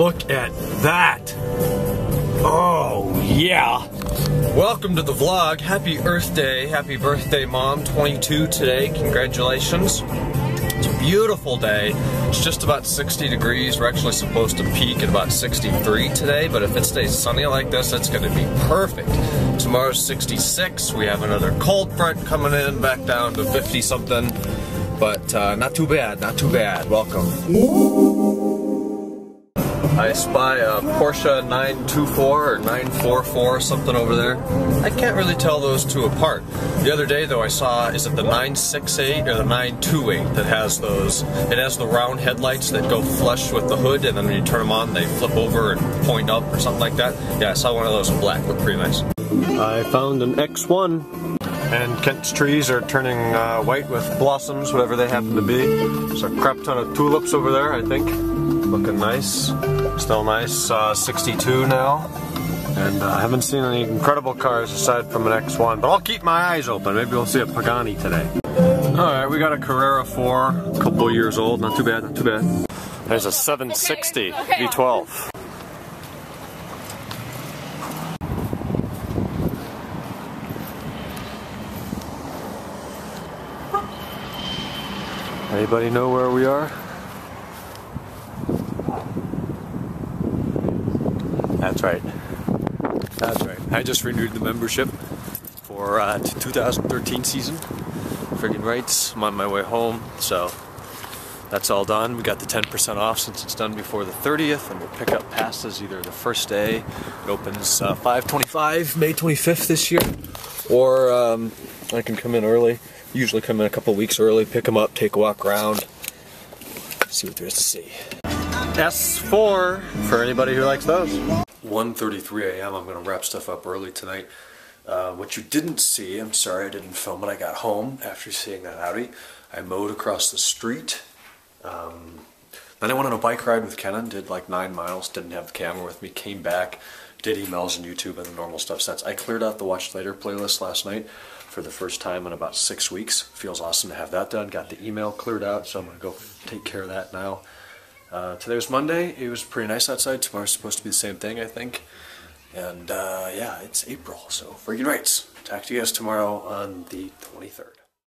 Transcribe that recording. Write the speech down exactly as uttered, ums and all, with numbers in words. Look at that. Oh, yeah. Welcome to the vlog. Happy Earth Day. Happy birthday, Mom. twenty-two today. Congratulations. It's a beautiful day. It's just about sixty degrees. We're actually supposed to peak at about sixty-three today, but if it stays sunny like this, it's going to be perfect. Tomorrow's sixty-six. We have another cold front coming in, back down to fifty something, but uh, not too bad, not too bad. Welcome. I spy a Porsche nine two four or nine four four, something over there. I can't really tell those two apart. The other day, though, I saw, is it the nine six eight or the nine two eight that has those? It has the round headlights that go flush with the hood, and then when you turn them on, they flip over and point up or something like that. Yeah, I saw one of those in black. Looked pretty nice. I found an X one. And Kent's trees are turning uh, white with blossoms, whatever they happen to be. There's a crap ton of tulips over there, I think. Looking nice. Still nice. Uh, sixty-two now. And uh, I haven't seen any incredible cars aside from an X one, but I'll keep my eyes open. Maybe we'll see a Pagani today. Alright, we got a Carrera four, a couple years old. Not too bad, not too bad. There's a seven sixty okay, okay. V twelve. Anybody know where we are? That's right. That's right. I just renewed the membership for uh, two thousand thirteen season. Friggin' rights. I'm on my way home, so that's all done. We got the ten percent off since it's done before the thirtieth, and we'll pick up passes either the first day. It opens uh, five twenty-five, May twenty-fifth this year, or um, I can come in early. Usually come in a couple weeks early, pick them up, take a walk around, see what there is to see. S four for anybody who likes those. one thirty-three A M I'm going to wrap stuff up early tonight. Uh, what you didn't see, I'm sorry I didn't film it. I got home after seeing that Audi. I mowed across the street. Um, then I went on a bike ride with Kenan, did like nine miles, didn't have the camera with me, came back, did emails and YouTube and the normal stuff since. I cleared out the Watch Later playlist last night for the first time in about six weeks. Feels awesome to have that done. Got the email cleared out, so I'm gonna go take care of that now. Uh, today was Monday, it was pretty nice outside. Tomorrow's supposed to be the same thing, I think. And uh, yeah, it's April, so friggin' rights. Talk to you guys tomorrow on the twenty-third.